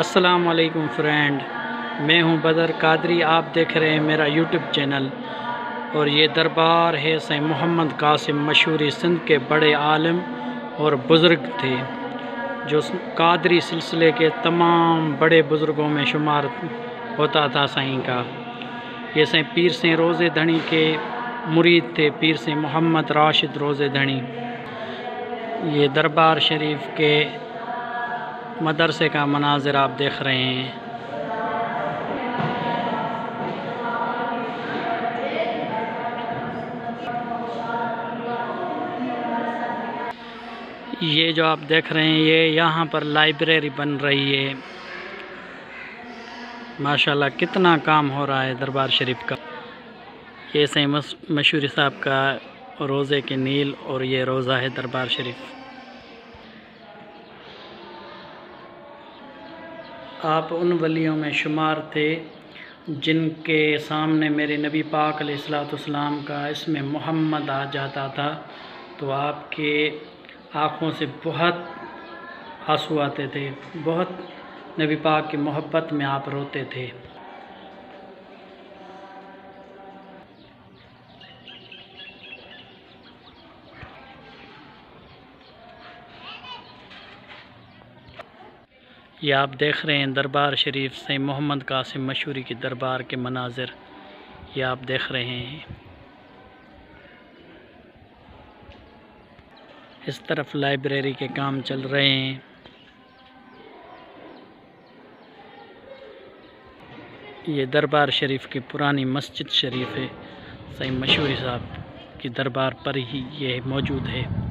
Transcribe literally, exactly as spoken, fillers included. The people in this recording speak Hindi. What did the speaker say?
अस्सलाम वालेकुम फ्रेंड, मैं हूं बदर कादरी। आप देख रहे हैं मेरा यूट्यूब चैनल। और ये दरबार है सईं मोहम्मद कासिम मशहूरी, सिंध के बड़े आलिम और बुज़ुर्ग थे, जो कादरी सिलसिले के तमाम बड़े बुज़ुर्गों में शुमार होता था सईं का। ये सईं पीर से रोज़े धनी के मुरीद थे, पीर से मोहम्मद राशिद रोज़े धनी। ये दरबार शरीफ के मदरसे का मनाजिर आप देख रहे हैं। ये जो आप देख रहे हैं, ये यहाँ पर लाइब्रेरी बन रही है। माशाल्लाह कितना काम हो रहा है दरबार शरीफ का। ये सईं मशहूरी साहब का रोज़े के नील, और ये रोज़ा है दरबार शरीफ। आप उन वलियों में शुमार थे जिनके सामने मेरे नबी पाक अलैहिस्सलातु वस्सलाम का इसमें मोहम्मद आ जाता था तो आपके आँखों से बहुत आंसू आते थे, बहुत नबी पाक की मोहब्बत में आप रोते थे। ये आप देख रहे हैं दरबार शरीफ सईं मोहम्मद कासिम मशहूरी के दरबार के मनाजिर, ये आप देख रहे हैं। इस तरफ लाइब्रेरी के काम चल रहे हैं। ये दरबार शरीफ की पुरानी मस्जिद शरीफ है, सईं मशहूरी साहब की दरबार पर ही ये मौजूद है।